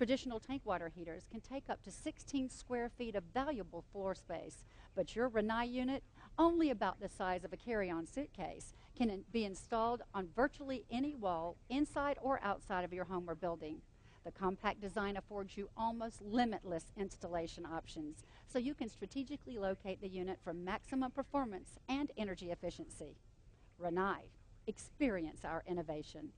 Traditional tank water heaters can take up to 16 square feet of valuable floor space, but your Rinnai unit, only about the size of a carry-on suitcase, can be installed on virtually any wall, inside or outside of your home or building. The compact design affords you almost limitless installation options, so you can strategically locate the unit for maximum performance and energy efficiency. Rinnai, experience our innovation.